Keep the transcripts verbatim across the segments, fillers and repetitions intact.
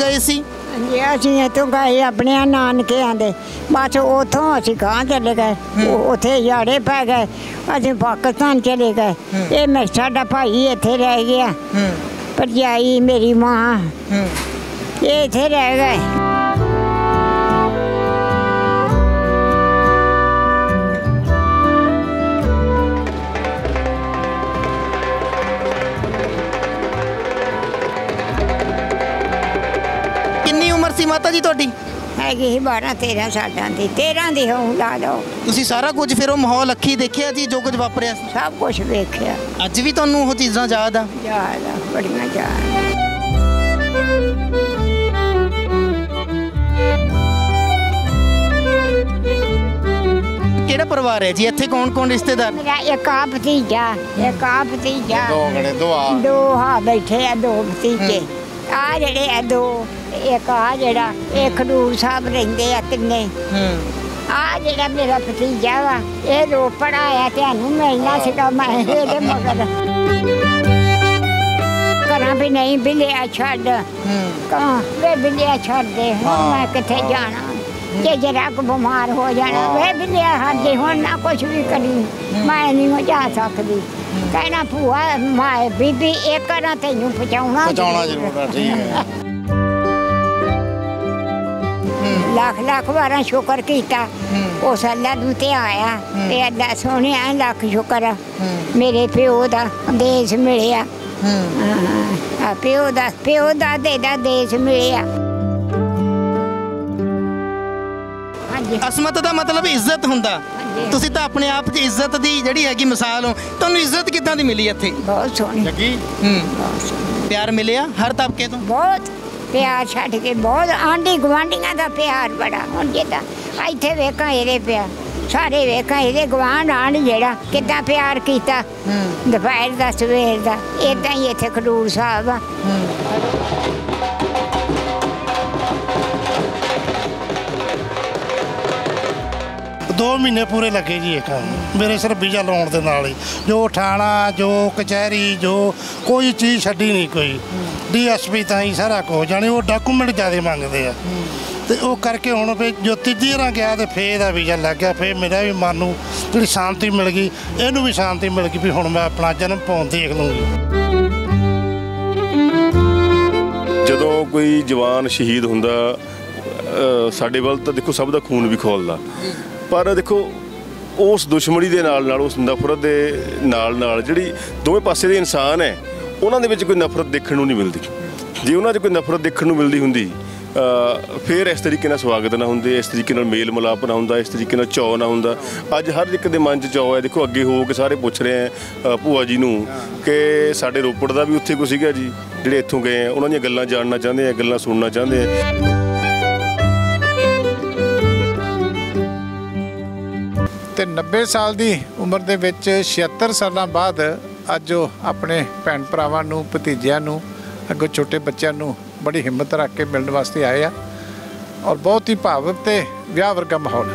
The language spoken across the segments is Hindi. गए सी? असीं तो गए अपने नानके आंदे, बस उतों असीं गांह चले गए, उत्थे याड़े पै गए, असीं पाकिस्तान चले गए। ये मेरा साडा भाई इत्थे रह गया, भरजाई मेरी मां ये इत्थे रह गए। माता जी थोड़ी है बारह तेरह साल की, तेरह की हो ला लो तुम सारा कुछ। फिर माहौल अखी देखिया जी जो कुछ वापरिया? सब कुछ वेख्या। अज भी तुहानू वो चीज़ां याद आ? याद आ, बड़ियां याद। केड़ा परिवार है जी इत्थे, कौन कौन रिश्तेदार? मेरा एक आ भतीजा, एक आ भतीजा, दो दो हाँ बैठे आ, दो भतीजे आ जड़े आ, दो एक आ जरा एक खडूर साहब रेंदे आ तिन्ने। आ जरा मेरा भतीजा वा ये रोपड़ आया, तैनू मिलना सीगा मैं इहदे मगर करा भी नहीं बिलिया छड, वे बिलिया छड दे हुण मैं किथे जाना, जे जरा को बीमार हो जाना वे बिलिया हट दे, हुण ना कुछ भी करी मैं नहीं जा सकदी। कहना भूआ माए बीबी एक करा तैनू पहुंचाउणा पहुंचाउणा जरूर, ठीक है। लाख लाख बार शुक्र किया उस अल्लाह नूं ते आया, ते अल्लाह सोने लाख शुक्र मेरे प्यो का देश मिलिया, प्यो का प्यो दादे का देश मिलिया। असमत का मतलब इज्जत होंदा, तुसीं तां अपने आप च इज्जत की जिहड़ी हैगी मिसाल हो। तुहानूं इज्जत किदां दी मिली इत्थे? बहुत सोहनी लगी, प्यार मिलिया हर तबके तों, बहुत प्यार छड़ के, बहुत आंढी गुआढ़िया का प्यार बड़ा। हम जिदा इतने वेखा ये प्यार सारे वेखा ये गुआढ़ आंढ जरा कि प्यार किया दोपहर का सवेर का, इदा ही इतने खडूर साहब आ। दो महीने पूरे लगे जी एक मेरे सिर्फ वीजा लाने के नाल ही, जो थाना जो कचहरी जो कोई चीज़ छड्डी नहीं, कोई डी एस पी ताईं सारा कुछ, जाने वो डाकूमेंट ज़्यादा मंगते हैं तो वो करके हूँ। फिर जो तीजी रा गया तो फिर का वीजा लग गया, फिर मेरा भी मन नूं थोड़ी शांति मिल गई, इनू भी शांति मिल गई भी हुण मैं अपना जन्म भूमि देख लूँगी। जदों कोई जवान शहीद हुंदा साडे वल तां देखो सब दा खून भी खौलदा, पर देखो उस दुश्मनी के नाल नाल उस नफरत के नाल नाल जिहड़ी दोवें पासे दे इंसान है उन्हां दे विच कोई नफरत देखण नूं नहीं मिलदी। जे उन्हां च कोई नफरत देखण नूं मिलदी हुंदी फिर इस तरीके नाल स्वागत ना हुंदे, इस तरीके नाल मेल मिलाप ना हुंदा, इस तरीके नाल चौं ना हुंदा। अज हर एक दे मन च चौं है, देखो अगे हो के सारे पुछ रहे हैं भूआ जी नूं कि साडे रोपड़ दा भी उत्थे कोई सीगा जी जिहड़े इत्थों गए हैं, उन्हां दी गल्लां जानना चाहते हैं, गल्लां सुनना चाहते हैं। तो नब्बे साल की उम्र के विच छिहत्तर साल बाद अज अपने भैन भरावां नूं भतीजियां नूं अगों छोटे बच्चों नूं बड़ी हिम्मत रख के मिलने वास्ते आए आ, और बहुत ही भावुक ते विआह वर्गा माहौल।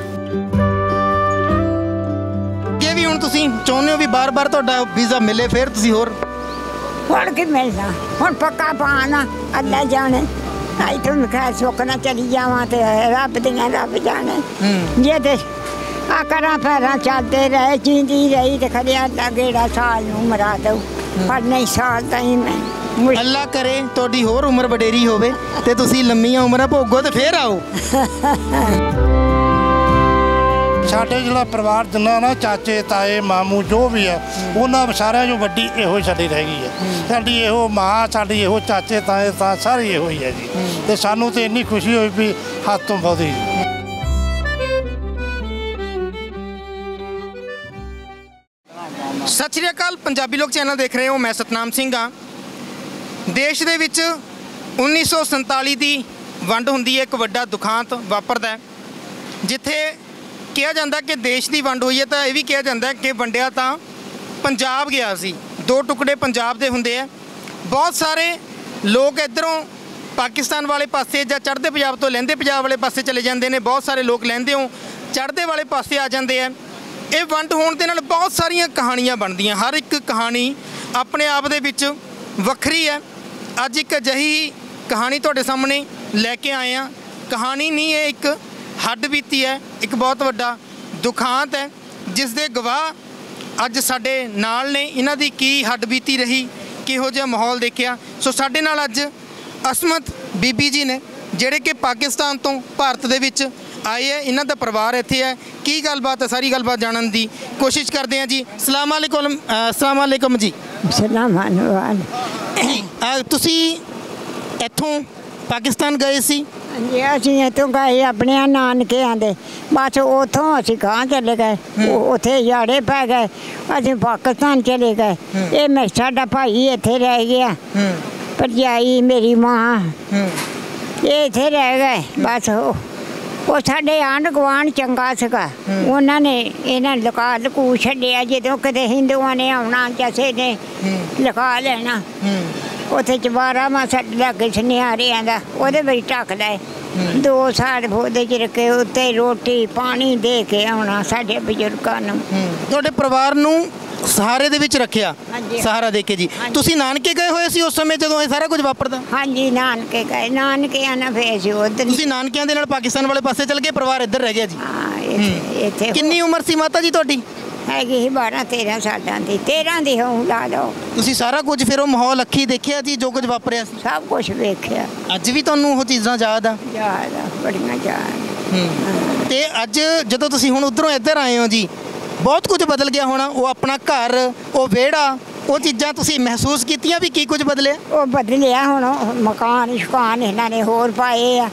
ये भी हुण तुसीं चाहुंदे हो भी बार बार तुहाडा वीज़ा मिले फिर तुसीं होर पढ़ के मिलदा हुण पक्का पाना, अल्लाह जाणे आई तो मैं सुख ना चली जावां ते रब दियां रब जाणे। जे ते आकरा पैरा चलते रहे जींदी रही तो खड़िया गेड़ा साल नूं मरा दो, पर नहीं साल ताईं मैं अल्लाह करे तुहाडी होर उम्र वडेरी होवे ते तुसीं लम्मियां उम्रां भोगो ते फिर आओ। साडे जिहड़ा परिवार जिन्ना ना चाचे ताए मामू जो भी है उन्हां सारिआं चों वड्डी इहो साडी रह गई है, साडी इहो माँ साडी इहो चाचे ताए तां सारी इहो ही है जी। ते सानूं ते इन्नी खुशी होई भी हद तों बहुत ही। सत श्री अकाल, पंजाबी लोग चैनल देख रहे हो, मैं सतनाम सिंह हाँ। देश दे विच उन्नीस सौ संताली की वंड हुंदी है, एक वड्डा दुखांत वापरदा है। जिथे कहा जाता कि देश की वंड हुई है तो यह भी कहा जाता है कि वंडिया तां पंजाब गया सी, दो टुकड़े पंजाब दे हुंदे है। बहुत सारे लोग इधरों पाकिस्तान वाले पासे जां चढ़दे पंजाब तो लैंदे पंजाब वाले पासे चले जाते हैं, बहुत सारे लोग लैंदे हो चढ़दे वाले पासे आ जाते हैं। ये वंड होने के नाल बहुत सारिया कहानियाँ बनदियाँ, हर एक कहानी अपने आप दे विच वखरी है। अज एक अजिही कहानी तुहाडे सामने लैके आए हैं। कहानी नहीं है, एक हद बीती है, एक बहुत वड्डा दुखांत है जिस दे गवाह अज साडे नाल ने। इन्हां दी की हद बीती रही, किहो जिहा माहौल देखिया, सो साडे नाल अज असमत बीबी जी ने जिहड़े कि पाकिस्तान तो भारत दे विच आए है। इन्हां दा परिवार इत्थे है, की गलबात है सारी गलबात जानन दी कोशिश करते हैं जी। सलाम अलैकुम। सलाम अलैकुम जी। सलाम तुसी इत्थों पाकिस्तान गए सी? असीं इत्थों गए अपने नानकिआं दे, बस उत्थों असीं गांह चले गए, उत्थे याड़े पै गए, असीं पाकिस्तान चले गए। ये मेरा साडा भाई इत्थे रह गया, भरजाई मेरी माँ ये इत्थे रह गए। बस वो साढ़े आंढ गुआंढ चंगा सगा, उन्होंने इन्हें लुका लकू छड्डिया। जो कदे हिंदुआं ने आना किसी ने लुका लेना, उत्थे चबारा मां सट लग सनिहारियां दा, ओहदे विच ढकदा है। दो साल ओहदे च रखे, उत्ते रोटी पानी दे के आना साढ़े बजुर्गां नूं। तुहाडे परिवार नूं सहारे दे विच रखिया, सहारा देके जी। तुसीं नानके गए होए सी उस समय जदों ये सारा कुछ वापरदा? हाँ जी, नानके गए, नानकिआं नाल फिर असीं उधर। तुसीं नानकिआं दे नाल पाकिस्तान वाले पासे चल गए, परिवार इधर रह गया जी। हां, इत्थे कितनी उम्र सी माता जी तुहाडी? हैगी ही बारह तेरह सालां दी, तेरह दी हों ला लो। तुसीं सारा कुछ फिर वो माहौल अखी देखिया जी, जो कुछ वापरिया सी? सब कुछ वेखिया। अज भी तुहानूं ओह चीज़ां याद आ? याद आ, बड़ियां याद। ते अज जदों तुसीं हुण उधरों इधर आए हो जी, बहुत कुछ बदल गया होना? वो अपना घर, वो वेड़ा, वो चीज़ां तुसीं महसूस कीतियां भी? की कुछ बदलिया? वो बदलिया हुण, मकान शकान इन्हां ने होर पाए आ।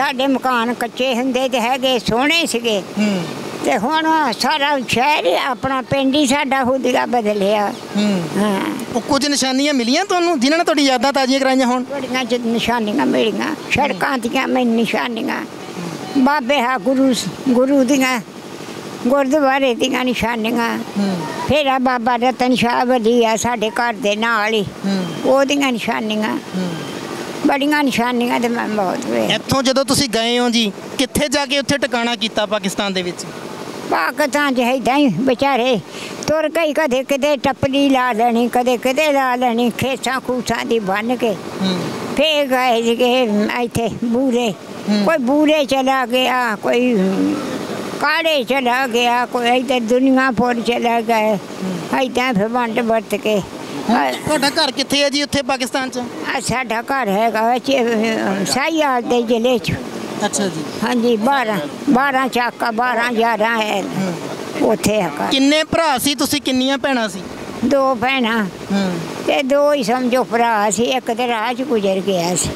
साडे मकान कच्चे हुंदे ते हैगे, सोहणे सीगे, ते हुण सारा शहर अपना पिंड ही साडा हुदिया बदलिया। हां, कुछ निशानियां मिलियां तुहानूं जिन्हां ने तुहाडी यादां ताज़ियां कराइयां होण? बड़ियां निशानियां मिलियां, सड़कां दियां निशानियां, बाबे हा गुरु गुरु दियां गुरुद्वारे दियां निशानियां, फिर बाबा रतन शाह वली आ साडे घर दे नाल ही, ओहदियां निशानियां, बड़ियां निशानियां। ते मैं बहुत इत्थों जदों तुसीं गए हो जी, कित्थे जाके उत्थे ठिकाणा कीता पाकिस्तान दे विच? पाकिस्तान च इदां ही बेचारे तुर गई, कदे किते टप्पली ला लेनी, कदे किते ला लेनी, खेसां खूसां दी बन के फिर गए जे इत्थे बूरे, कोई बूरे चला गया, कोई काड़े चला गया, कोई इधर दुनियापुर चला गए, इतना फिर वंट वरत के। घर कितने है जी उत्थे पाकिस्तान च? साढ़ा घर है शाहीआल के जिले च। अच्छा जी। हाँ जी, बारह बारह चाका बारह ग्यारह है उत्थे। किन्ने भरा सी तुसीं, किन्नियां भैणां सी? दो भैणां ते दो ही समझो भरा सी, एक तो राह च गुजर गया सी,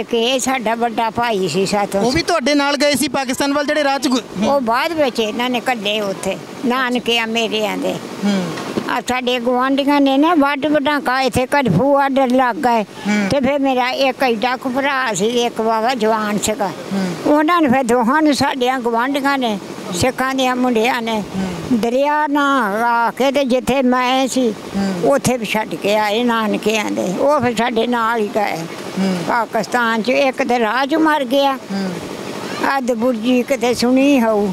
एक ये साडा बड़ा भाई सी साथों। वो भी तुहाडे नाल गए सी पाकिस्तान वाल जेहड़े राह च? वो बाद विच इन्हां ने कल्ले उत्थे नानके मेरे आंदे। आ साडे गुआंढियां ने ना वड वडाका इत्थे घड़फू आडर लग गए, ते फिर मेरा एक एडा कु भरा सी, एक बाबा जवान सीगा, उन्हां ने फिर दोहां नूं साडियां गुआंढियां ने सिक्खां दियां मुंडियां ने दरिया ना आके ते जिथे मैं सी उत्थे छड्ड के आए नानके आंदे। ओह फिर साडे नाल ही गए पाकिस्तान च, एक ते राह च मर गया, अद बुर्जी किते सुनी होऊ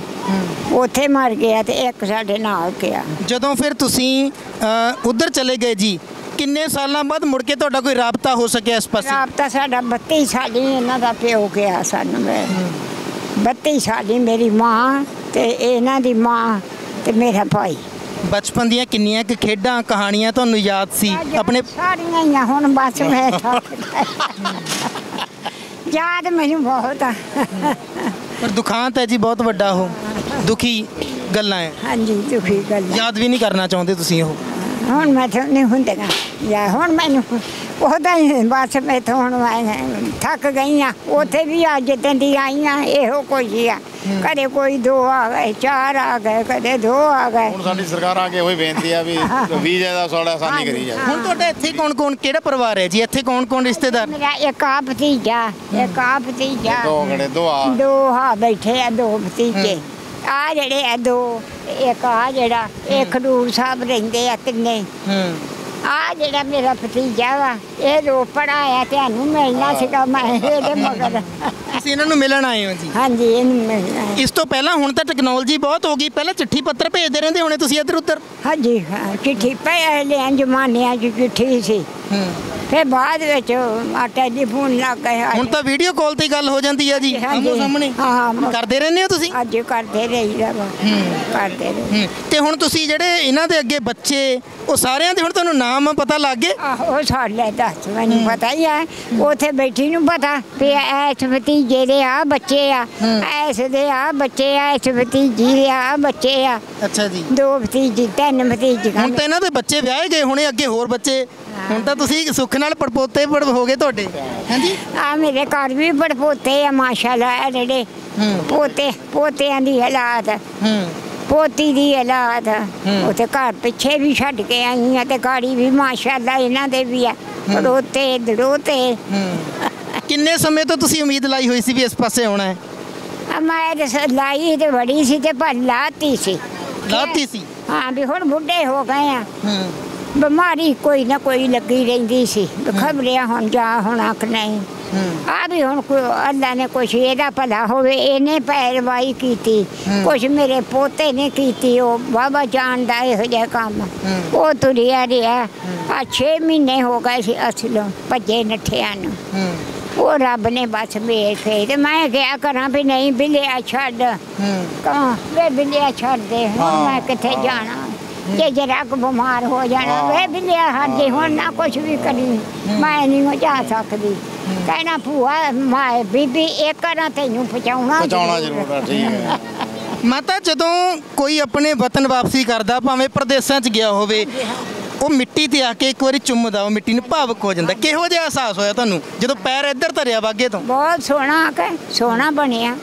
उत्थे मर गया, ते एक साडे नाल गया। जदों फिर तुसीं उधर चले गए जी, किन्ने सालों बाद मुड़ के तुहाडा कोई राबता हो सकिया इस पासे? राबता साडा बत्ती साल इन्हां दा प्यो गया सानूं, बत्ती साल मेरी माँ ते इन्हां दी माँ ते मेरा भाई। बचपन दियां किन्नियां खेडां कहानियां तुहानूं याद सी अपने? सारियां ही हुण बस मैं याद मैनूं बहुत आ। पर दुखांत है जी बहुत वड्डा, हो दुखी गल्लां है। हाँ जी, दुखी गल्लां याद भी नहीं करना चाहुंदे तुसीं? ओह हुण मैं नहीं हुंदियां यार, हुण मैनूं ओहदा ही बस मैं तो हुण थक गई आ। उत्थे भी अज दिन दी आई आ, इहो कुछ ही आ, कदे कोई दो आ गए, चार आ गए, कदे दो आ गए। हुण साडी सरकार आगे ओही बेनती आ भी वीज़े दा सौदा आसानी करी जाए। हुण तुहाडे इत्थे कौन-कौन केड़ा परिवार है जी? इत्थे कौन-कौन रिश्तेदार? मेरा एक आ भतीजा, एक आ भतीजा, दो गड़े दो आ दो हा बैठे आ, दो भतीजे आ जेड़े आ दो, एक आ जेड़ा एक खडूर साहब रहिंदे आ तिन्ने। आ जेड़ा मेरा भतीजा वा ये रोपड़ आया, तुहानूं मिलना सीगा मैं इहदे मगर। तुसीं इन्हां नूं मिलण आए हो जी? हाँ जी, इन्हूं मिलना। इस तो पहला हुण तां टैक्नोलॉजी बहुत हो गई, पहले चिट्ठी पत्र भेजदे रहिंदे होणे तुसीं इधर उधर? हाँ जी, चिट्ठी पहले जमाने च चिट्ठी सी, फिर बाद टेलीफोन लग गया। हुण तां वीडियो कॉल ते गल हो जांदी है जी, आमो सामने। हां करदे रहंदे हो तुसीं? अज करदे रहीदा वा, करदे रहे। ते हुण तुसीं जेहड़े इन्हां दे अग्गे बच्चे ओ सारेयां दे हुण तुहानूं नाम पता लग गए? आहो सारे दस मैनूं पता ही है, ओथे बैठी नूं पता कि ऐस भतीजे दे आ बच्चे आ, ऐस दे आ बच्चे आ, ऐस भतीजी दे आ बच्चे आ। अच्छा जी, दो भतीजी तीन भतीजी। हुण तां इन्हां दे बच्चे विआहे गए हुणे, अग्गे होर बच्चे। हुण तां तुसीं सुख नाल पड़पोते पड़ हो गए तुहाडे? हां जी, आ मेरे घर भी पड़पोते आ माशाअल्लाह। जेहड़े पोते पोतियां दी हालात, पोती दी हालात, उत्थे घर पिछे भी छड्ड के आई आं ते गाड़ी भी माशाअल्लाह इन्हां दे भी आ पड़ोते दड़ोते। किन्ने समय तो तुसीं उम्मीद लाई होई सी भी इस पासे आउणा है? मैं ते लाई ते बड़ी सी ते पर लाती सी, लाती सी। हां भी हुण बुढ़े हो गए आ, बीमारी कोई ना कोई लगी रही सी, खबरिया हुण जा होना कि नहीं। आ भी हुण अल्लाह ने कुछ एदा भला होवे, इहने पैरवाई कीती, कुछ मेरे पोते ने कीती। ओह बाबा जान दा इहो जिहा काम, ओह तुरिया रिहा। आ छे महीने हो गए सी असलों भजे नठिया नूं, ओह रब ने बस मेर फेर। ते मैं क्या करां भी नहीं भी लिया छड्ड, कहां वे भी लिया छड्ड दे, हुण मैं कित्थे जाना जे जरा को बीमार हो जाना। वे भी लिया हाजी हुण ना कुछ भी करी मैं नहीं जा सकदी। कहना भूआ माए बीबी एक करा तेनू पहुंचाउणा पहुंचाउणा जरूर है। ठीक है माता, जदों कोई अपने वतन वापसी करदा, भावें परदेसां च गया होवे, वो मिट्टी ते आके एक बार चुमदा, वो मिट्टी नूं भावुक हो जांदा। किहो जिहा एहसास होया तुहानूं जदों पैर इधर धरिया वागे तो? बहुत सोहना आके सोहना बनिया,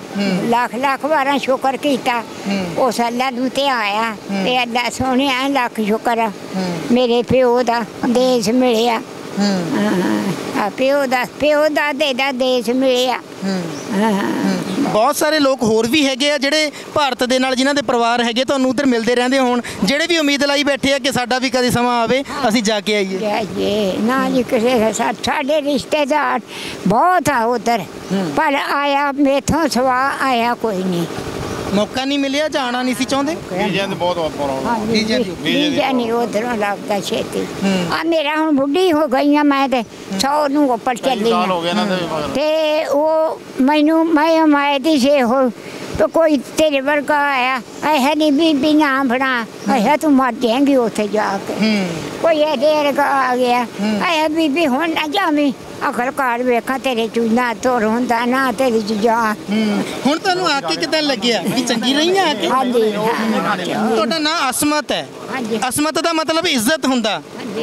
लाख लाख वारा शुक्र कीता उस अल्लाह नूं ते आया। ते अल्लाह सोहणिया लाख शुक्र मेरे प्यो दा देश मिलिया, प्यो दा प्यो दा देदा देश मिलिया। बहुत सारे लोग होर भी हैगे आ जिहड़े भारत दे नाल जिन्हां दे परिवार हैगे तुहानूं उधर मिलदे रहंदे होण, जिहड़े भी उम्मीद लाई बैठे आ कि साडा भी कदी समा आवे असीं जाके आईए। जाइए ना जी, किसे साडे रिश्तेदार बहुत आ उधर, पर आया मेथों सवा आया कोई नहीं, मौका नहीं मिलिया, जाना नहीं सी चाहुंदे। वीजा ते बहुत औखा, वीजा वीजा नहीं उधरों लगदा छेती। आ मेरा हुण बुढ़ी हो गई आ मैं ते सौ नूं उपर चली ते ओ मैनू मैं उम्मीद ही से हो तो कोई तेरे वर्गा आया ऐसा नहीं बीबी ना बना ऐसा तू मर जाएंगी उसे जाके। कोई ऐसे वर्गा आ गया ऐसा बीबी हुण ना जावी, अखर कार वेखा तेरे चू ना तुर होंदा ना तेरे चू जा। हुण तुहानूं आके किदां लग्गिया कि चंगी रही आ आके? हां जी, तुहाडा नाम असमत है, असमत दा मतलब इज्जत हुंदा,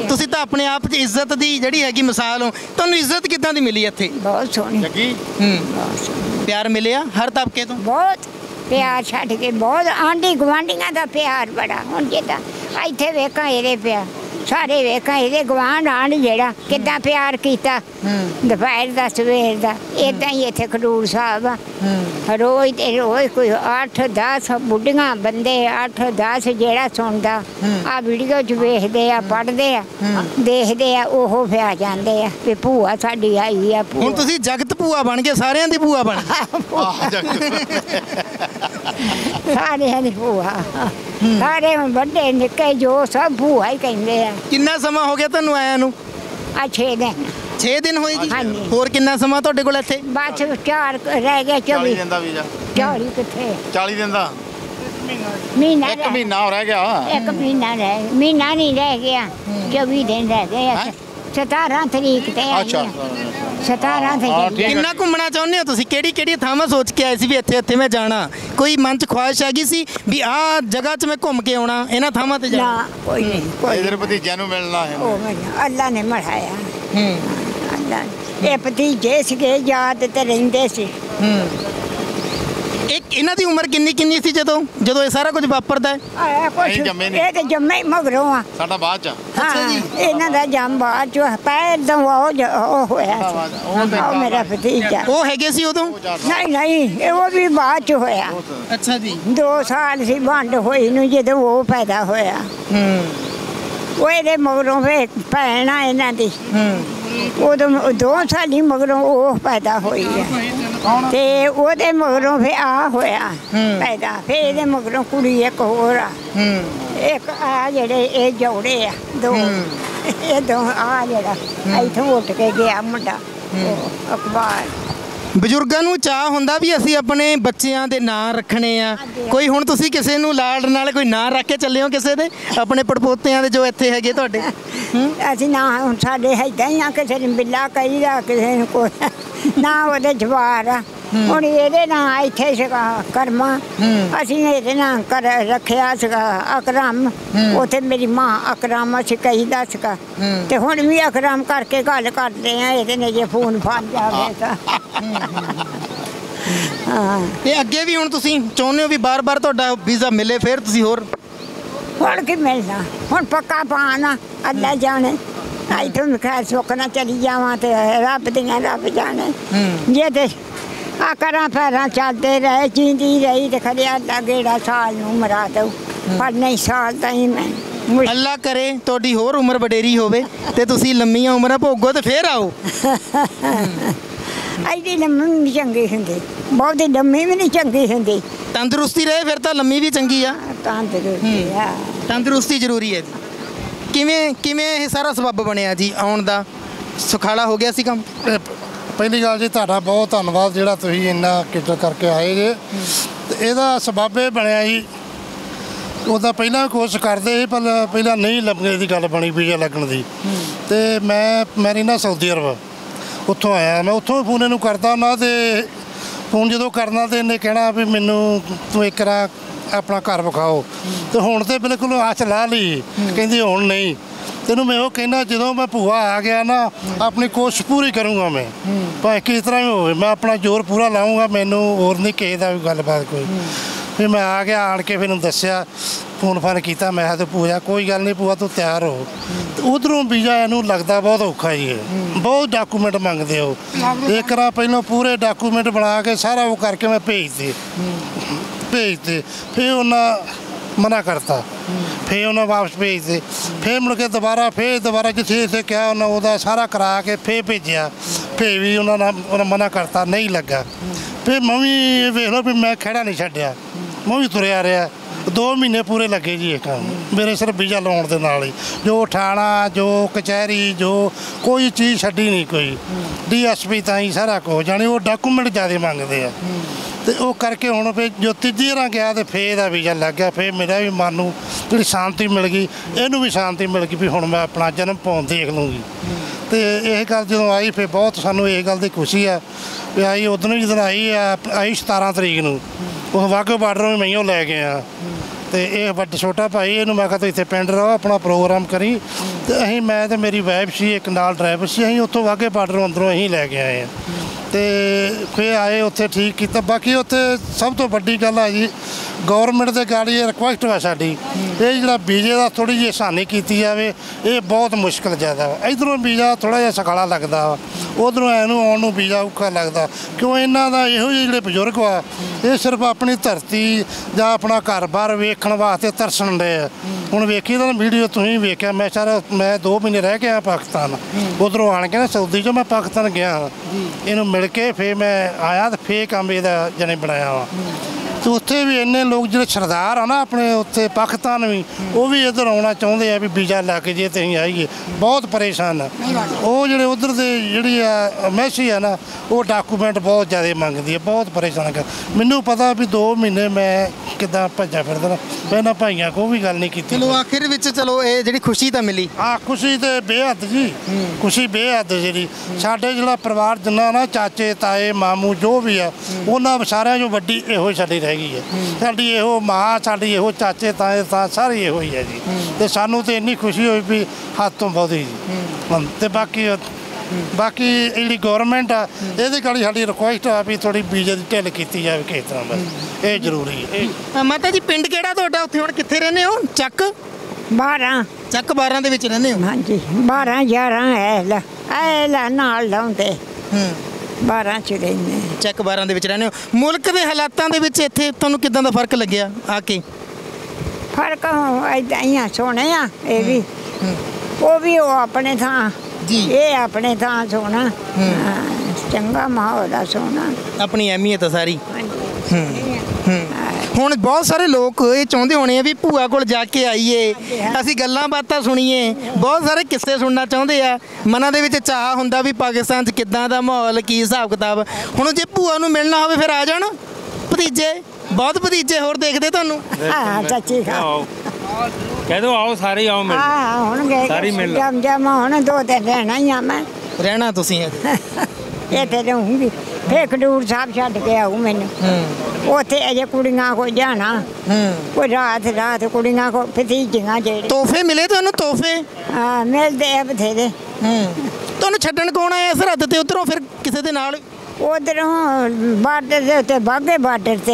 तुसीं तां अपने आप च इज्जत दी जिहड़ी हैगी मिसाल हो। तुहानूं इज्जत किदां दी मिली इत्थे? बहुत सोहनी लगी, प्यार मिलिया हर तबके तो? बहुत प्यार छड्ड के बहुत आंडी गवांडियां दा प्यार बड़ा। हुण जिद्दां इत्थे वेखां इहदे प्यार सारे वेखा इहदे गवांढ आंढ जिहड़ा किद्दां प्यार कीता दोपहर दा सवेर दा। इदां ही इत्थे खडूर साहब आ, रोज़ ते रोज़ कोई अठ दस बुढ़ियां बंदे अठ दस जिहड़ा सुणदा आ वीडियो च वेखदे आ पढ़दे आ देखदे आ ओहो फिर आ जांदे आ कि भूआ साडी आई आ। हुण तुसीं जगत भूआ बन गए, सारियां दी भूआ बन गए, सारियां दी भूआ, सारे हुण वड्डे निक्के जो सब भूआ ही कहंदे आ। कितना समा हो गया तुहानूं आया नूं? छे दिन, छे दिन होए जी। होर कितना समा तुहाडे कोल इत्थे? बस चार रह गया, चौबी चाली कित्थे चाली दिन दा महीना, एक महीना रह गया, एक महीना रह महीना नहीं रह गया, चौबी दिन रह गए। सतारह तरीक ते अच्छा सतारह तरीक। कितना घूमना चाहुंदे हो तुसीं? केड़ी केड़ी थावां सोच के आए सी भी इत्थे इत्थे मैं जाना? कोई मन च ख्वाहिश आ गई सी भी आ जगह च मैं घूम के आउणा, इन्हां थावां ते जाना? ना कोई नहीं, इधर भतीजियां नूं मिलना है। ओह अल्लाह ने मढ़ाया, अल्लाह ने। ए भतीजे सीगे याद ते रहिंदे सी। एक इन्हां दी उम्र किन्नी किन्नी सी जदों जदों ये सारा कुछ वापरदा है? कुछ ये ते जम्मे ही मगरों आ साडा बाद च। अच्छा जी, इन्हां दा जम बाद च पैर दो ओ होया सी। ओ मेरा भतीजा ओ हैगे सी उदों? नहीं नहीं, ओ भी बाद च होया। अच्छा जी, दो साल सी वंड होई नूं जदों ओ पैदा होया। ओ इहदे मगरों वे भैण आ इन्हां दी, उदों दो साल ही मगरों ओ पैदा होई है ते ओदे मगरों फिर आ होया पैदा। फिर इहदे मगरों कुड़ी एक होर आ, एक आ जेहड़े ए जोड़े आ दो। ਬਜ਼ੁਰਗਾਂ ਨੂੰ ਚਾਹ ਹੁੰਦਾ ਵੀ ਅਸੀਂ ਆਪਣੇ ਬੱਚਿਆਂ ਦੇ ਨਾਂ ਰੱਖਣੇ ਆ। ਕੋਈ ਹੁਣ ਤੁਸੀਂ ਕਿਸੇ ਨੂੰ ਲਾਡ ਨਾਲ ਕੋਈ ਨਾਂ ਰੱਖ ਕੇ ਚੱਲੇ ਹੋ ਕਿਸੇ ਦੇ, ਆਪਣੇ ਪੜਪੋਤਿਆਂ ਦੇ ਜੋ ਇੱਥੇ ਹੈਗੇ ਤੁਹਾਡੇ? ਅਸੀਂ ਨਾ ਹੁਣ ਸਾਡੇ ਇੱਦਾਂ ਹੀ ਆ, ਕਿਸੇ ਨੂੰ ਬਿੱਲਾ ਕਹੀਦਾ, ਕਿਸੇ ਨੂੰ ਕੋਈ ਨਾ ਉਹਦੇ ਜਵਾਰ ਆ। ਹੁਣ ਇਹਦੇ ਨਾਂ ਇੱਥੇ ਸੀਗਾ ਕਰਮਾ, ਅਸੀਂ ਇਹਦੇ ਨਾਂ ਕਰ ਰੱਖਿਆ ਸੀਗਾ ਅਕਰਮ। ਉੱਥੇ ਮੇਰੀ ਮਾਂ ਅਕਰਮ ਅਸੀਂ ਕਹੀਦਾ ਸੀਗਾ, ਤੇ ਹੁਣ ਵੀ ਅਕਰਮ ਕਰਕੇ ਗੱਲ ਕਰਦੇ ਆ। ਇਹਦੇ ਨੇ ਜੇ ਫੋਨ ਫੜ ਜਾਵੇ ਤਾਂ ਹਾਂ। ਤੇ ਅੱਗੇ ਵੀ ਹੁਣ ਤੁਸੀਂ ਚਾਹੁੰਦੇ ਹੋ ਵੀ ਬਾਰ-ਬਾਰ ਤੁਹਾਡਾ ਵੀਜ਼ਾ ਮਿਲੇ ਫਿਰ ਤੁਸੀਂ ਹੋਰ? ਹੁਣ ਕੀ ਮਿਲਣਾ, ਹੁਣ ਪੱਕਾ ਪਾਣਾ ਅੱਲਾ ਜਾਣੇ। ਆਈ ਤੁਹਾਨੂੰ ਖੈਰ ਸੁੱਖ ਨਾਲ ਚਲੀ ਜਾਵਾਂ ਤੇ ਰੱਬ ਦੀਆਂ ਰੱਬ ਜਾਣੇ। ਜੇ ਤੇ ਆ ਕਰਾਂ ਪੈਰਾਂ ਚੱਲਦੇ ਰਹੇ, ਜੀਂਦੀ ਰਹੀ ਤੇ ਖੜਿਆ ਅੱਲਾ ਗੇੜਾ ਸਾਲ ਨੂੰ ਮਰਾ ਦਊ, ਪਰ ਨਹੀਂ ਸਾਲ ਤਾਂ ਹੀ ਮੈਂ। ਅੱਲਾ ਕਰੇ ਤੁਹਾਡੀ ਹੋਰ ਉਮਰ ਵਡੇਰੀ ਹੋਵੇ ਤੇ ਤੁਸੀਂ ਲੰਮੀਆਂ ਉਮਰਾਂ ਭੋਗੋ ਤੇ ਫਿਰ ਆਓ। ਐਡੀ ਲੰਮੀ ਨਹੀਂ ਚੰਗੀ ਹੁੰਦੀ, ਬਹੁਤੀ ਲੰਮੀ ਵੀ ਨਹੀਂ ਚੰਗੀ ਹੁੰਦੀ। ਤੰਦਰੁਸਤੀ ਰਹੇ ਫਿਰ ਤਾਂ ਲੰਮੀ ਵੀ ਚੰਗੀ ਆ। ਤੰਦਰੁਸਤੀ ਆ, ਤੰਦਰੁਸਤੀ ਜ਼ਰੂਰੀ ਹੈ ਜੀ। ਕਿਵੇਂ ਕਿਵੇਂ ਇਹ ਸਾਰਾ ਸਬੱਬ ਬਣਿਆ ਜੀ ਆਉਣ ਦਾ? ਸੁਖਾਲਾ ਹੋ ਗਿਆ ਸੀ ਕੰਮ? ਪਹਿਲੀ ਗੱਲ ਜੀ ਤੁਹਾਡਾ ਬਹੁਤ ਧੰਨਵਾਦ ਜਿਹੜਾ ਤੁਸੀਂ ਇੰਨਾ ਕਿੱਟ ਕਰਕੇ ਆਏ ਜੇ। ਇਹਦਾ ਸਬੱਬ ਇਹ ਬਣਿਆ ਜੀ, ਉਹਦਾ ਪਹਿਲਾਂ ਕੋਸ਼ਿਸ਼ ਕਰਦੇ ਸੀ ਪਰ ਪਹਿਲਾਂ ਨਹੀਂ ਲੱਗਣ ਦੀ ਗੱਲ ਬਣੀ ਵੀਜ਼ਾ ਲੱਗਣ ਦੀ। ਤੇ ਮੈਂ ਮੈਂ ਰਹਿੰਦਾ ਸਾਊਦੀ ਅਰਬ, ਉੱਥੋਂ ਆਇਆ ਮੈਂ। ਉੱਥੋਂ ਫੋਨ ਇਹਨੂੰ ਕਰਦਾ ਨਾ, ਤੇ ਫੋਨ ਜਦੋਂ ਕਰਨਾ ਤੇ ਇਹਨੇ ਕਹਿਣਾ ਵੀ ਮੈਨੂੰ ਤੂੰ ਇੱਕ ਰਾਂ ਆਪਣਾ ਘਰ ਵਿਖਾਓ। ਤੇ ਹੁਣ ਤੇ ਬਿਲਕੁਲ ਆਸ ਲਾ ਲਈ, ਕਹਿੰਦੀ ਹੁਣ ਨਹੀਂ। ਤੈਨੂੰ ਮੈਂ ਉਹ ਕਹਿੰਦਾ ਜਦੋਂ ਮੈਂ ਭੂਆ ਆ ਗਿਆ ਨਾ, ਆਪਣੀ ਕੋਸ਼ਿਸ਼ ਪੂਰੀ ਕਰੂੰਗਾ ਮੈਂ, ਭਾਵੇਂ ਕਿਸ ਤਰ੍ਹਾਂ ਵੀ ਹੋਵੇ ਮੈਂ ਆਪਣਾ ਜ਼ੋਰ ਪੂਰਾ ਲਾਊਂਗਾ। ਮੈਨੂੰ ਹੋਰ ਨਹੀਂ ਕਿਸੇ ਦਾ ਵੀ ਗੱਲਬਾਤ ਕੋਈ। ਫਿਰ ਮੈਂ ਆ ਗਿਆ, ਆਣ ਕੇ ਫਿਰ ਇਹਨੂੰ ਦੱਸਿਆ, ਫੋਨ ਫਾਨ ਕੀਤਾ। ਮੈਂ ਕਿਹਾ ਤੇ ਭੂਆ ਕੋਈ ਗੱਲ ਨਹੀਂ ਭੂਆ ਤੂੰ ਤਿਆਰ ਹੋ। ਅਤੇ ਉੱਧਰੋਂ ਵੀਜ਼ਾ ਇਹਨੂੰ ਲੱਗਦਾ ਬਹੁਤ ਔਖਾ ਜੀ, ਬਹੁਤ ਡਾਕੂਮੈਂਟ ਮੰਗਦੇ ਹੋ। ਇੱਕ ਰਾਂ ਪਹਿਲਾਂ ਪੂਰੇ ਡਾਕੂਮੈਂਟ ਬਣਾ ਕੇ ਸਾਰਾ ਉਹ ਕਰਕੇ ਮੈਂ ਭੇਜਦੇ ਭੇਜਦੇ ਫਿਰ ਉਹਨਾਂ ਮਨਾ ਕਰਤਾ, ਫਿਰ ਉਹਨਾਂ ਵਾਪਸ ਭੇਜਦੇ। ਫਿਰ ਮੁੜ ਕੇ ਦੁਬਾਰਾ ਫਿਰ ਦੁਬਾਰਾ ਜਿੱਥੇ ਜਿੱਥੇ ਕਿਹਾ ਉਹਨਾਂ ਉਹਦਾ ਸਾਰਾ ਕਰਾ ਕੇ ਫਿਰ ਭੇਜਿਆ, ਫਿਰ ਵੀ ਉਹਨਾਂ ਨਾਲ ਉਹਨਾਂ ਮਨਾ ਕਰਤਾ, ਨਹੀਂ ਲੱਗਾ। ਫਿਰ ਮੈਂ ਵੀ ਇਹ ਵੇਖ ਲਓ ਵੀ ਮੈਂ ਖਹਿੜਾ ਨਹੀਂ ਛੱਡਿਆ, ਮੈਂ ਵੀ ਤੁਰਿਆ ਰਿਹਾ। ਦੋ ਮਹੀਨੇ ਪੂਰੇ ਲੱਗੇ ਜੀ ਇਹ ਕੰਮ ਮੇਰੇ, ਸਿਰਫ ਵੀਜ਼ਾ ਲਾਉਣ ਦੇ ਨਾਲ ਹੀ। ਜੋ ਠਾਣਾ, ਜੋ ਕਚਹਿਰੀ, ਜੋ ਕੋਈ ਚੀਜ਼ ਛੱਡੀ ਨਹੀਂ ਕੋਈ, ਡੀ ਐਸ ਪੀ ਤਾਂ ਹੀ ਸਾਰਾ ਕੁਝ। ਜਾਣੀ ਉਹ ਡਾਕੂਮੈਂਟ ਜ਼ਿਆਦਾ ਮੰਗਦੇ ਆ, ਤੇ ਉਹ ਕਰਕੇ ਹੁਣ ਫਿਰ ਜੋ ਤੀਜੀ ਰਾਂ ਗਿਆ ਤੇ ਫਿਰ ਇਹਦਾ ਵੀਜ਼ਾ ਲੱਗ ਗਿਆ। ਫਿਰ ਮੇਰਾ ਵੀ ਮਨ ਨੂੰ ਜਿਹੜੀ ਸ਼ਾਂਤੀ ਮਿਲ ਗਈ, ਇਹਨੂੰ ਵੀ ਸ਼ਾਂਤੀ ਮਿਲ ਗਈ ਵੀ ਹੁਣ ਮੈਂ ਆਪਣਾ ਜਨਮ ਭੌਂ ਦੇਖ ਲੂੰਗੀ। ਅਤੇ ਇਹ ਗੱਲ ਜਦੋਂ ਆਈ ਫਿਰ ਬਹੁਤ ਸਾਨੂੰ ਇਹ ਗੱਲ ਦੀ ਖੁਸ਼ੀ ਆ ਵੀ ਆਈ ਉਦੋਂ ਹੀ ਜਦੋਂ ਆਈ ਆ ਆਈ ਸਤਾਰਾਂ ਤਰੀਕ ਨੂੰ, ਉਹ ਵਾਘੋ ਬਾਰਡਰੋਂ ਵੀ ਮੈਂ ਲੈ ਗਏ ਹਾਂ। ਅਤੇ ਇਹ ਵੱਡਾ ਛੋਟਾ ਭਾਈ ਇਹਨੂੰ ਮੈਂ ਕਿਹਾ ਤੂੰ ਇੱਥੇ ਪਿੰਡ ਰਹੋ, ਆਪਣਾ ਪ੍ਰੋਗਰਾਮ ਕਰੀ। ਅਤੇ ਅਸੀਂ ਮੈਂ ਅਤੇ ਮੇਰੀ ਵਾਈਫ ਸੀ, ਇੱਕ ਨਾਲ ਡਰਾਈਵਰ ਸੀ, ਅਸੀਂ ਉੱਥੋਂ ਵਾਘੇ ਬਾਰਡਰੋਂ ਅੰਦਰੋਂ ਅਸੀਂ ਲੈ ਕੇ ਆਏ ਹਾਂ। ਅਤੇ ਫਿਰ ਆਏ ਉੱਥੇ ਠੀਕ ਕੀਤਾ। ਬਾਕੀ ਉੱਥੇ ਸਭ ਤੋਂ ਵੱਡੀ ਗੱਲ ਆ ਜੀ, ਗੌਰਮੈਂਟ ਦੇ ਗਾੜੀ ਇਹ ਰਿਕੁਐਸਟ ਵਾ ਸਾਡੀ, ਇਹ ਜਿਹੜਾ ਵੀਜ਼ੇ ਦਾ ਥੋੜ੍ਹੀ ਜਿਹੀ ਆਸਾਨੀ ਕੀਤੀ ਜਾਵੇ। ਇਹ ਬਹੁਤ ਮੁਸ਼ਕਿਲ ਜ਼ਿਆਦਾ ਵਾ, ਇੱਧਰੋਂ ਵੀਜ਼ਾ ਥੋੜ੍ਹਾ ਜਿਹਾ ਸਖਾਲਾ ਲੱਗਦਾ ਵਾ, ਉੱਧਰੋਂ ਇਹਨੂੰ ਆਉਣ ਨੂੰ ਵੀਜ਼ਾ ਔਖਾ ਲੱਗਦਾ। ਕਿਉਂ ਇਹਨਾਂ ਦਾ ਇਹੋ ਜਿਹੇ ਜਿਹੜੇ ਬਜ਼ੁਰਗ ਵਾ, ਇਹ ਸਿਰਫ ਆਪਣੀ ਧਰਤੀ ਜਾਂ ਆਪਣਾ ਘਰ ਬਾਰ ਵੇਖਣ ਵਾਸਤੇ ਤਰਸਣ ਡਏ ਆ। ਹੁਣ ਵੇਖੀ ਤਾਂ ਵੀਡੀਓ ਤੁਸੀਂ ਵੇਖਿਆ, ਮੈਂ ਸਾਰਾ ਮੈਂ ਦੋ ਮਹੀਨੇ ਰਹਿ ਕੇ ਆਇਆ ਪਾਕਿਸਤਾਨ, ਉੱਧਰੋਂ ਆਣ ਕੇ ਨਾ ਸਾਊਦੀ 'ਚੋਂ ਮੈਂ ਪਾਕਿਸਤਾਨ ਗਿਆ ਹਾਂ ਇਹਨੂੰ ਮਿਲ ਕੇ। ਫਿਰ ਮੈਂ ਆਇਆ ਤੇ ਫਿਰ ਕੰਮ ਇਹਦਾ ਜਾਣੀ ਬਣਾਇਆ ਵਾ। ਅਤੇ ਉੱਥੇ ਵੀ ਇੰਨੇ ਲੋਕ ਜਿਹੜੇ ਸਰਦਾਰ ਆ ਨਾ ਆਪਣੇ ਉੱਥੇ ਪਾਕਿਸਤਾਨ ਵੀ, ਉਹ ਵੀ ਇੱਧਰ ਆਉਣਾ ਚਾਹੁੰਦੇ ਆ ਵੀ ਵੀਜ਼ਾ ਲੱਗ ਜੇ ਅਤੇ ਅਸੀਂ ਆਈਏ। ਬਹੁਤ ਪਰੇਸ਼ਾਨ ਆ ਉਹ ਜਿਹੜੇ ਉੱਧਰ ਦੇ ਜਿਹੜੀ ਆ ਮੈਸੀ ਆ ਨਾ, ਉਹ ਡਾਕੂਮੈਂਟ ਬਹੁਤ ਜ਼ਿਆਦਾ ਮੰਗਦੀ ਹੈ, ਬਹੁਤ ਪਰੇਸ਼ਾਨ ਕਰ। ਮੈਨੂੰ ਪਤਾ ਵੀ ਦੋ ਮਹੀਨੇ ਮੈਂ ਕਿੱਦਾਂ ਭੱਜਾ ਫਿਰਦਾ, ਮੈਂ ਇਹਨਾਂ ਭਾਈਆਂ ਕੋਲ ਵੀ ਗੱਲ ਨਹੀਂ ਕੀਤੀ। ਚਲੋ ਆਖਿਰ ਵਿੱਚ ਚਲੋ ਇਹ ਜਿਹੜੀ ਖੁਸ਼ੀ ਤਾਂ ਮਿਲੀ। ਹਾਂ ਖੁਸ਼ੀ ਤਾਂ ਬੇਹੱਦ ਜੀ, ਖੁਸ਼ੀ ਬੇਹੱਦ। ਜਿਹੜੀ ਸਾਡੇ ਜਿਹੜਾ ਪਰਿਵਾਰ ਜਿੰਨਾ ਨਾ ਚਾਚੇ ਤਾਏ ਮਾਮੂ ਜੋ ਵੀ ਆ, ਉਹਨਾਂ ਸਾਰਿਆਂ 'ਚੋਂ ਵੱਡੀ ਇਹੋ ਸਾਡੀ ਹੈਗੀ ਹੈ। ਸਾਡੀ ਇਹੋ ਮਾਂ, ਸਾਡੀ ਇਹੋ ਚਾਚੇ ਤਾਏ ਤਾਂ ਸਾਰੀ ਇਹੋ ਹੀ ਹੈ ਜੀ। ਅਤੇ ਸਾਨੂੰ ਤਾਂ ਇੰਨੀ ਖੁਸ਼ੀ ਹੋਈ ਵੀ ਹੱਥ ਤੋਂ ਬਹੁਤੀ ਜੀ। ਅਤੇ ਬਾਕੀ ਬਾਕੀ ਜਿਹੜੀ ਗੌਰਮੈਂਟ ਆ ਇਹਦੇ ਕਾਲੀ ਸਾਡੀ ਰਿਕੁਐਸਟ ਆ ਵੀ ਥੋੜ੍ਹੀ ਵੀਜ਼ੇ ਦੀ ਢਿੱਲ ਕੀਤੀ ਜਾਵੇ ਕਿਸੇ ਤਰ੍ਹਾਂ, ਬਸ ਇਹ ਜ਼ਰੂਰੀ ਹੈ। ਮਾਤਾ ਜੀ ਪਿੰਡ ਕਿਹੜਾ ਤੁਹਾਡਾ? ਉੱਥੇ ਹੁਣ ਕਿੱਥੇ ਰਹਿੰਦੇ ਹੋ? ਚੱਕ ਬਾਰਾਂ? ਚੱਕ ਬਾਰਾਂ ਦੇ ਵਿੱਚ ਰਹਿੰਦੇ ਹੋ? ਹਾਂਜੀ, ਬਾਰਾਂ ਗਿਆਰਾਂ ਐਲ ਐਲ ਨਾਲ ਲਾਉਂਦੇ ਬਾਰਾਂ 'ਚ ਰਹਿੰਦੇ, ਚੱਕ ਬਾਰਾਂ ਦੇ ਵਿੱਚ ਰਹਿੰਦੇ ਹੋ। ਮੁਲਕ ਦੇ ਹਾਲਾਤਾਂ ਦੇ ਵਿੱਚ ਇੱਥੇ ਤੁਹਾਨੂੰ ਕਿੱਦਾਂ ਦਾ ਫਰਕ ਲੱਗਿਆ ਆ ਕੇ? ਫਰਕ ਇੱਦਾਂ ਹੀ ਆ, ਸੋਹਣੇ ਆ ਇਹ ਵੀ, ਉਹ ਵੀ ਉਹ ਆਪਣੇ ਥਾਂ ਜੀ, ਇਹ ਆਪਣੇ ਥਾਂ ਸੋਹਣਾ, ਚੰਗਾ ਮਾਹੌਲ ਆ ਸੋਹਣਾ, ਆਪਣੀ ਅਹਿਮੀਅਤ ਆ ਸਾਰੀ। ਹੁਣ बहुत सारे लोग ये चाहते होने भी ਭੂਆ ਕੋਲ जाके आईए ਅਸੀਂ ਗੱਲਾਂ ਬਾਤਾਂ सुनीए बहुत सारे किस्से सुनना चाहते हैं ਮਨਾਂ ਦੇ ਵਿੱਚ ਚਾਹ ਹੁੰਦਾ भी पाकिस्तान ਕਿਦਾਂ ਦਾ माहौल की हिसाब किताब ਹੁਣ ਜੇ ਭੂਆ ਨੂੰ ਮਿਲਣਾ ਹੋਵੇ ਫਿਰ ਆ ਜਾਣ ਭਤੀਜੇ बहुत भतीजे होर देखते ਤੁਹਾਨੂੰ ਹਾਂ ਚਾਚੀ कह दो आओ सारे आओ मिल हाँ सारी मिल जम जम होने दो दिन रहना ही आ मैं रहना तुसी है इतने रहूँगी फिर खडूर साहब छड़ के आऊँ मैंने उत्थे अजे कुड़ियाँ को जाना कोई रात रात कुड़ियाँ को भतीजियाँ जेड़े तोहफे मिले तुहानू तोहफे हाँ मिलते है बथेरे तुहानू छड्डण कौन आया सरहद ते उधरों फिर किसी दे नाल उधरों बार्डर दे उत्ते बागे बार्डर ते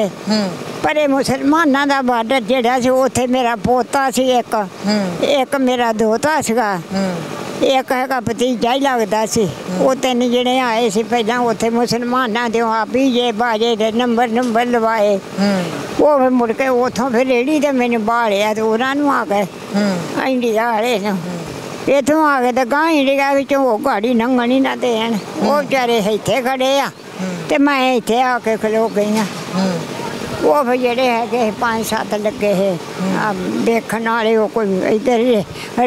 परे मुसलमाना का बार्डर जेड़ा सी उत्थे मेरा पोता सी एक एक मेरा दोता सीगा एक है भतीजा ही लगता सी वो तीन जने आए सी पहला उत्थे मुसलमाना दे आपीजे बाजे दे नंबर नंबर लवाए वो फिर मुड़ के उतों फिर रेहड़ी ते मैंने बालिया तो उन्होंने आ गए इंडिया आए इतों आ गए तो गां इंडिया बिचों वो गाड़ी लंघनी ना देन वो बेचारे इत्थे खड़े आ ते मैं इत्थे आके खलो गई हाँ वो फिर जोड़े है पाँच सत्त लगे है देखने वाले वो कोई इधर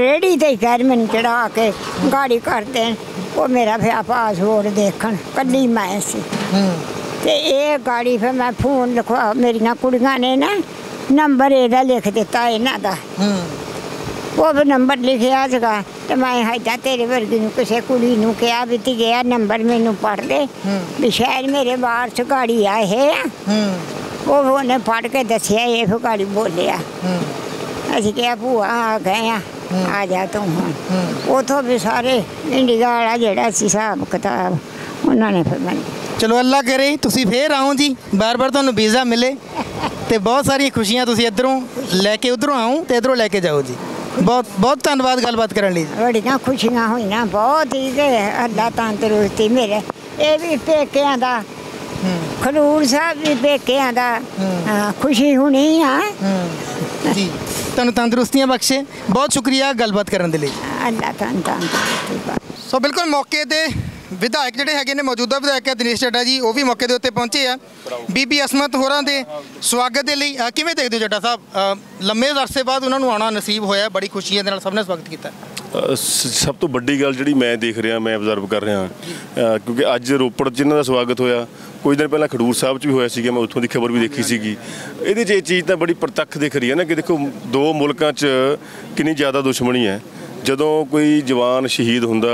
रेहड़ी से खैर मैंने चढ़ा के गाड़ी करते हैं वो मेरा फिर पासपोर्ट देख कली मैं सी तो ये गाड़ी फिर मैं फोन लिखवा मेरिया कुड़ियाँ ने ना नंबर एदा लिख दिता इन्हों का वो फिर नंबर लिखा सगा तो मैं हजा तेरे वर्गी किसी कुड़ी नूं कहा भी ती गया नंबर मैनू पढ़ दे भी शायद मेरे बाहर से गाड़ी आए है वो उन्हें पढ़ के दसिया ये फिर गाड़ी बोलिया अस क्या भूआ आ गए आ जा तू हूँ उतो भी सारे इंडिया वाला जोड़ा सी हिसाब किताब उन्होंने फिर मैं चलो अल्लाह करे तुसी फिर आओ जी बार बार तुहानू वीज़ा मिले तो बहुत सारिया खुशियां तुसी इधरों लैके उधरों आओ तो इधरों लैके जाओ जी बहुत बहुत धन्यवाद गलबात करने लई बड़ियां खुशियां होइयां बहुत ही अल्लाह तंदरुस्ती मेरे ये भी पेकिआं दा खडूर साहब भी पेकिआं दा खुशी होनी है जी तुहानू तंदुरुस्तियां बख्शे बहुत शुक्रिया गलबात करने के लिए अल्लाह तान तान सो बिल्कुल मौके ते विधायक जिहड़े हैगे ने मौजूदा विधायक दिनेश चड्डा जी वो भी मौके दे उत्ते पहुंचे आ बीबी असमत होरां दे स्वागत दे लई किवें देखदे हो चड्डा साहब लंबे अरसे बाद उन्हां नूं आना नसीब होया बड़ी खुशी दे नाल सबने स्वागत कीता सब तो बड़ी गल जी मैं देख रहा मैं ऑब्जर्व कर रहा क्योंकि अज रोपड़ जिन्हों का स्वागत होया कुछ दिन पहले खडूर साहब च भी होया सी मैं उतों की खबर भी देखी सी ये चीज़ तो बड़ी प्रत्यक्ष दिख रही है ना कि देखो दो मुल्कों कितनी ज़्यादा दुश्मनी है जदों कोई जवान शहीद होंदा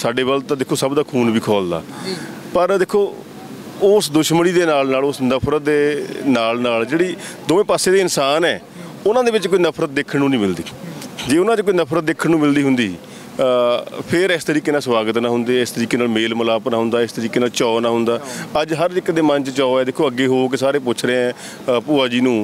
साडे वल तो देखो सब का खून भी खौलदा पर देखो उस दुश्मनी के नाल नाल उस नफरत के नाल नाल जिहड़ी दोवें पासे दे इंसान है उन्हां दे विच कोई नफरत देखण नूं नहीं मिलदी जे उन्होंने कोई नफरत देखने को मिलती होंगी फिर इस तरीके स्वागत ना होंगे इस तरीके मेल मिलाप ना होंगे इस तरीके चौ ना होंगे अज हर एक के मन चौ है देखो अगे हो के सारे पूछ रहे हैं भूआ जी नूं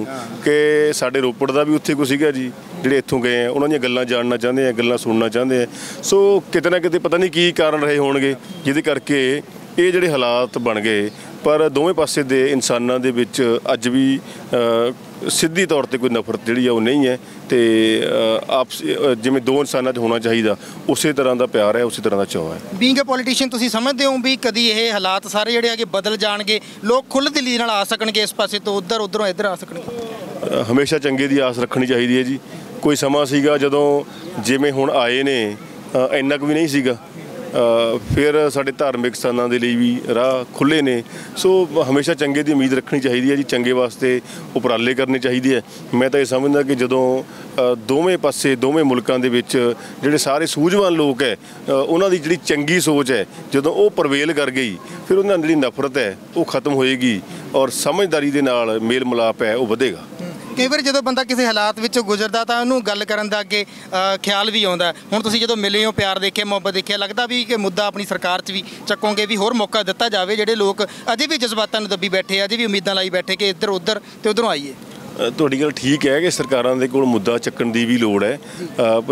कि साडे रोपड़ का भी उत्थे कोई सीगा जी जिहड़े इत्थों गए हैं उन्होंने गल्लां जानना चाहते हैं गल्लां सुनना चाहते हैं सो किते ना किते पता नहीं की कारण रहे होणगे जिहदे करके ये जिहड़े हालात बन गए पर दोवें पासे दे इंसानां दे विच अज भी सीधी तौर पर कोई नफरत जिहड़ी है वो नहीं है तो आप जिवें दो इंसानां च होना चाहिए उस तरह का प्यार है उस तरह का चाव है बीइंग अ पॉलीटिशियन तुसीं समझते हो भी कभी ये हालात सारे जिहड़े आगे बदल जाणगे लोग खुल्ह दिली नाल आ सकणगे इस पासे तो उधर उधरों इधर आ सकणगे हमेशा चंगे दी आस रखनी चाहिए है जी कोई समा सीगा जदों जिवें हुण आए ने इन्ना क भी नहीं सीगा फिर साढ़े धार्मिक स्थानों के लिए भी राह खुले ने सो हमेशा चंगे की उम्मीद रखनी चाहिए है जी चंगे वास्ते उपराले करने चाहिए है मैं तो ये समझदा कि जदों दोवें पासे दोवें मुल्कां दे विच जिहड़े सारे सूझवान लोग है उन्हां दी जिहड़ी चंगी सोच है जदों वो परवेल कर गई फिर उन्हां दी जिहड़ी नफरत है वो खत्म होएगी और समझदारी दे नाल मेल मिलाप है वो वधेगा कई बार जो बंदा किसी हालात में गुजरता तो उन्होंने गल करन दा अगे ख्याल भी आउंदा हुण तुसीं जो मिले हो प्यार देखे मुहब्बत देखिया लगता भी कि मुद्दा अपनी सरकार च भी चकोंगे भी होर मौका दिता जाए जिहड़े लोग अजे भी जज्बातां नूं दबी बैठे अजे भी उम्मीदां लाई बैठे कि इधर उधर तो उधरों आईए ਤੁਹਾਡੀ ਗੱਲ ठीक है कि सरकारां दे कोल मुद्दा ਚੱਕਣ ਦੀ ਵੀ ਲੋੜ ਹੈ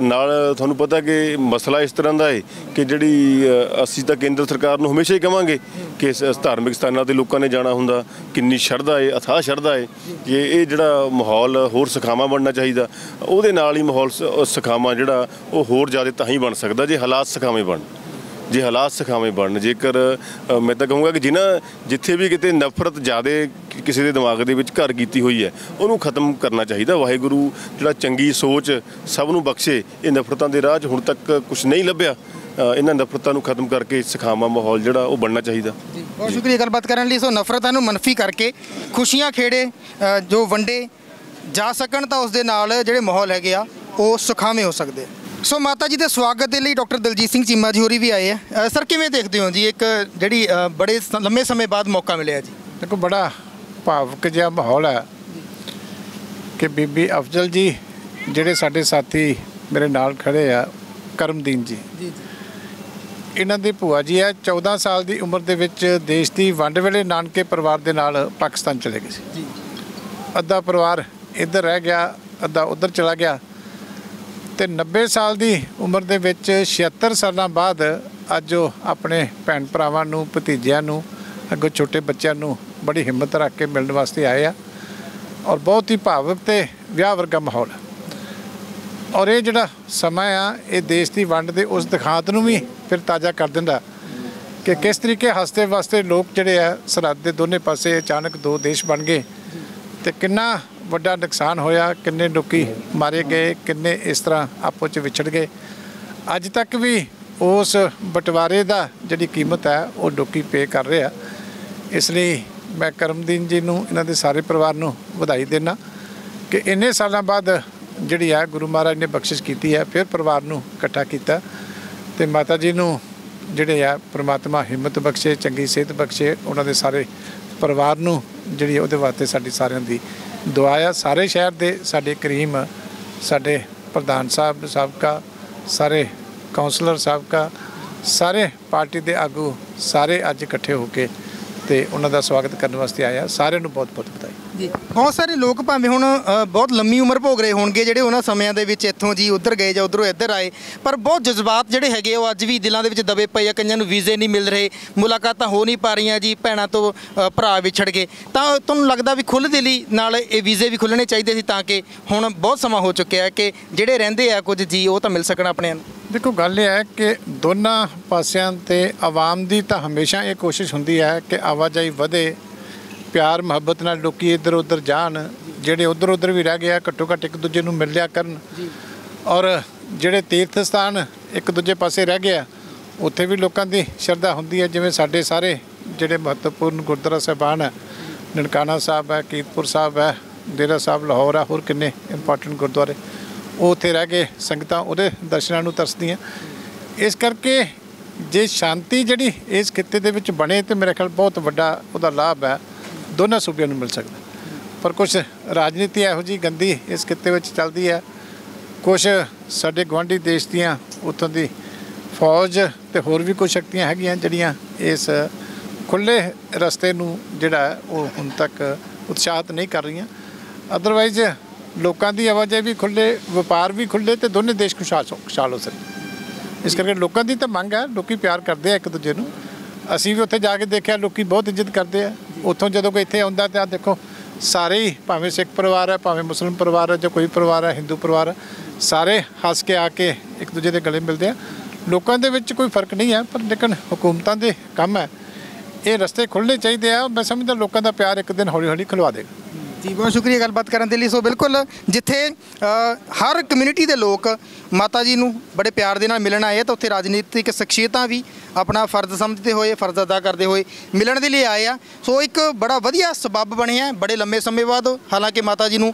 ਨਾਲ ਤੁਹਾਨੂੰ ਪਤਾ ਕਿ ਮਸਲਾ ਇਸ ਤਰ੍ਹਾਂ ਦਾ ਹੈ ਕਿ ਜਿਹੜੀ ਅਸੀਂ ਤਾਂ ਕੇਂਦਰ ਸਰਕਾਰ ਨੂੰ ਹਮੇਸ਼ਾ ਹੀ ਕਹਾਂਗੇ ਕਿ ਧਾਰਮਿਕ ਸਥਾਨਾਂ ਤੇ ਲੋਕਾਂ ਨੇ ਜਾਣਾ ਹੁੰਦਾ ਕਿੰਨੀ ਸ਼ਰਧਾ ਹੈ ਅਥਾਹ ਸ਼ਰਧਾ ਹੈ ਕਿ ਇਹ ਜਿਹੜਾ ਮਾਹੌਲ ਹੋਰ ਸਖਾਵਾਂ ਬਣਨਾ ਚਾਹੀਦਾ ਉਹਦੇ ਨਾਲ ਹੀ ਮਾਹੌਲ ਸਖਾਵਾਂ ਜਿਹੜਾ ਉਹ ਹੋਰ ਜ਼ਿਆਦਾ ਤਾਂ ਹੀ ਬਣ ਸਕਦਾ ਜੇ ਹਾਲਾਤ ਸਖਾਵੇਂ ਬਣ जे हालात सखावे बढ़न। जेकर मैं तो कहूँगा कि जिन्हें जिथे भी कितने नफरत ज़्यादा किसी के दिमाग के घर की हुई है उन्होंने खत्म करना चाहिए। वाहेगुरू जो चंगी सोच सबनों बख्शे। ये नफरतों के राह हुण तक कुछ नहीं लभ्या, इन्हां नफरतों को खत्म करके सखावा माहौल जिहड़ा वो बनना चाहिए। बहुत शुक्रिया गलबात करने लिए। सो नफरतों को मनफी करके खुशियाँ खेड़े जो वंडे जा सकन तो उस दे नाल जिहड़े माहौल हैगे आ वो सुखावे हो सकते। सो माता जी के स्वागत के लिए डॉक्टर दलजीत सिंह चीमा जी होरी भी आए हैं। सर किवें देखते हो जी एक जिहड़ी बड़े लंबे समय बाद मौका मिले जी? देखो बड़ा भावुक जिहा माहौल है कि बीबी अफजल जी जिहड़े साडे साथी मेरे नाल खड़े आ करमदीन जी, इन्हां दी भूआ जी है चौदह साल की उम्र दे विच देश की वंड वेले नानके परिवार के नाल पाकिस्तान चले गए सी। अद्धा परिवार इधर रह गया, अद्धा उधर चला गया। तो नब्बे साल की उम्र दे विच छिहत्तर साल बाद अज अपने भैन भरावां नूं भतीजियां नूं अगों छोटे बच्चों नूं बड़ी हिम्मत रख के मिलने वास्ते आए आ और बहुत ही भावुक ते विआह वर्गा माहौल। और ये जिहड़ा समा आ ये देश की वंड के उस दिखांत नूं भी फिर ताज़ा कर दिंदा कि किस तरीके हसते वास्ते लोग जिहड़े आ सरहद के दोनों पासे अचानक दो देश बन गए तो किन्ना वड्डा नुकसान होया, किन्ने लोकी मारे गए, किन्ने इस तरह आपों च विछड़ गए। अज तक भी उस बंटवारे दा जिहड़ी कीमत है वो लोकी पे कर रहे हैं। इसलिए मैं करमदीन जी नूं इन्हां दे सारे परिवार नूं वधाई देना कि इन्ने सालां बाद जिहड़ी आ गुरु महाराज ने बख्शिश कीती है फिर परिवार नूं इकट्ठा कीता। तो माता जी नूं जिहड़े आ परमात्मा हिम्मत बख्शे, चंगी सेहत बख्शे, उन्हां दे सारे परिवार नूं जिहड़ी उहदे वास्ते साडी सारियां दी दुआ आ। सारे शहर दे साडे करीम साडे प्रधान साहब साबका, सारे काउंसलर साबका, सारे पार्टी दे आगू सारे अज इकट्ठे होके ते उन्हां दा स्वागत करने वास्ते आया। सारे नूं बहुत बहुत बधाई जी। बहुत सारे लोग भावें हुण बहुत लंबी उम्र भोग रहे होणगे जिहड़े उन्हां समियां दे विच इत्थों जी उधर गए जां उधरों इधर आए, पर बहुत जज्बात जिहड़े हैगे वो अज भी दिलां दे विच दबे पए आ। कईयां नूं वीज़े नहीं मिल रहे, मुलाकातां हो नहीं पा रहीआं जी, भैणां तों भरा विछड़ गए। तां तुहानूं लगदा भी खुल्ह दिली नाल इह वीज़े भी खुल्हणे चाहीदे सी तां कि हुण बहुत समां हो चुक्किआ है कि जिहड़े रहिंदे आ कुछ जी वो तां मिल सकण अपणियां नूं। देखो गल इह है कि दोनां पासियां ते आवाम दी तां हमेशा इह कोशिश हुंदी है कि आवाजाही वधे, प्यार मुहब्बत नाल लोकी इधर उधर जान, जेडे उधर उधर भी रह गया घट्टो घट्ट एक दूजे नूं मिल लिया करन। और जेडे तीर्थ स्थान एक दूजे पासे रह गया उत्थे भी लोकां दी शरधा हुंदी है। जिवें साडे सारे जेडे महत्वपूर्ण गुरुद्वारा साहिबान है, ननकाना साहिब है, कीरपुर साहिब है, डेरा साहिब लाहौर है, होर किन्ने इंपॉर्टेंट गुरुद्वारे वो उत्थे रह गए। संगतां उहदे दर्शनां नूं तरसदियां। इस करके जे शांति जिहड़ी इस खित्ते दे विच बणे ते मेरे ख्याल बहुत वड्डा उहदा लाभ है दोनों सूबे मिल सकता। पर कुछ राजनीति ਇਹੋ ਜਿਹੀ गंदी इस खित्ते ਵਿੱਚ ਚੱਲਦੀ है। कुछ ਸਾਡੇ ਗਵਾਂਢੀ देश ਦੀਆਂ ਉੱਥੋਂ ਦੀ फौज ਤੇ ਹੋਰ ਵੀ ਕੁਝ ਸ਼ਕਤੀਆਂ ਹੈਗੀਆਂ ਜਿਹੜੀਆਂ ਇਸ ਖੁੱਲੇ ਰਸਤੇ ਨੂੰ ਜਿਹੜਾ ਉਹ ਹੁਣ ਤੱਕ ਉਤਸ਼ਾਹਤ ਨਹੀਂ ਕਰ ਰਹੀਆਂ। ਅਦਰਵਾਈਜ਼ ਲੋਕਾਂ ਦੀ ਆਵਾਜਾਈ ਵੀ ਖੁੱਲੇ, ਵਪਾਰ ਵੀ ਖੁੱਲੇ ਤੇ ਦੋਨੇ ਦੇਸ਼ ਖੁਸ਼ਹਾਲ ਹੋ ਸਕਣ। ਇਸ ਕਰਕੇ ਲੋਕਾਂ ਦੀ ਤਾਂ ਮੰਗ ਹੈ, ਲੋਕੀ ਪਿਆਰ ਕਰਦੇ ਆ ਇੱਕ ਦੂਜੇ ਨੂੰ। ਅਸੀਂ ਵੀ ਉੱਥੇ ਜਾ ਕੇ ਦੇਖਿਆ ਲੋਕੀ ਬਹੁਤ ਇੱਜ਼ਤ ਕਰਦੇ ਆ। ਉੱਥੋਂ ਜਦੋਂ ਕੋਈ ਇੱਥੇ ਆਉਂਦਾ ਤਾਂ ਦੇਖੋ ਸਾਰੇ ਹੀ ਭਾਵੇਂ ਸਿੱਖ ਪਰਿਵਾਰ ਹੈ, ਭਾਵੇਂ ਮੁਸਲਿਮ ਪਰਿਵਾਰ ਹੈ, ਜਾਂ ਕੋਈ ਪਰਿਵਾਰ ਹੈ ਹਿੰਦੂ ਪਰਿਵਾਰ, ਸਾਰੇ ਹੱਸ ਕੇ ਆ ਕੇ ਇੱਕ ਦੂਜੇ ਦੇ ਗਲੇ ਮਿਲਦੇ ਆ। ਲੋਕਾਂ ਦੇ ਵਿੱਚ ਕੋਈ ਫਰਕ ਨਹੀਂ ਹੈ, ਪਰ ਲੇਕਿਨ ਹਕੂਮਤਾਂ ਦੇ ਕੰਮ ਹੈ ਇਹ ਰਸਤੇ ਖੁੱਲ੍ਹਣੇ ਚਾਹੀਦੇ ਆ। ਮੈਂ ਸਮਝਦਾ ਲੋਕਾਂ ਦਾ ਪਿਆਰ ਇੱਕ ਦਿਨ ਹੌਲੀ ਹੌਲੀ ਖੁਲਵਾ ਦੇਗਾ जी। बहुत शुक्रिया गलबात करने के लिए। सो बिल्कुल जिथे हर कम्यूनिटी के लोग माता जी नूं बड़े प्यार दे नाल मिलन आए तो उत्थे राजनीतिक शख्सियतां भी अपना फर्ज समझते हुए फर्ज अदा करते हुए मिलन के लिए आए आ। सो एक बड़ा वधिया सबब बनिया बड़े लंबे समय बाद, हालांकि माता जी नूं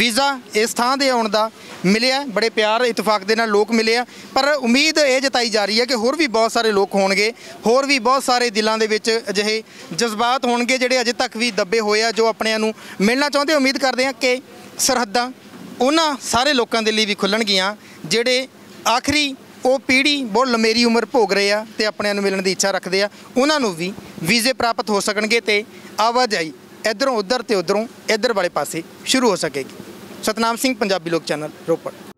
वीज़ा इस थां दे आउण दा मिलिया, बड़े प्यार इतफाक दे नाल लोक मिले आ। पर उम्मीद ये जताई जा रही है कि होर भी बहुत सारे लोग होणगे, होर भी बहुत सारे दिलों दे विच अजिहे जज्बात होणगे जिहड़े अजे तक भी दबे होए आ, जो अपणिआं नूं मिलना चाहते। उम्मीद करते हैं कि सरहदां उन्हां सारे लोगों के लिए भी खुलणगियां जिहड़े आखिरी वो पीढ़ी बहुत लंमेरी उम्र भोग रहे हैं तो अपने मिलने की इच्छा रखते हैं। उन्होंने भी वीज़े प्राप्त हो सकणगे तो आवाजाही इधरों उधर तो उधरों इधर वाले पासे शुरू हो सकेगी। सतनाम सिंह, पंजाबी लोक चैनल, रोपड़।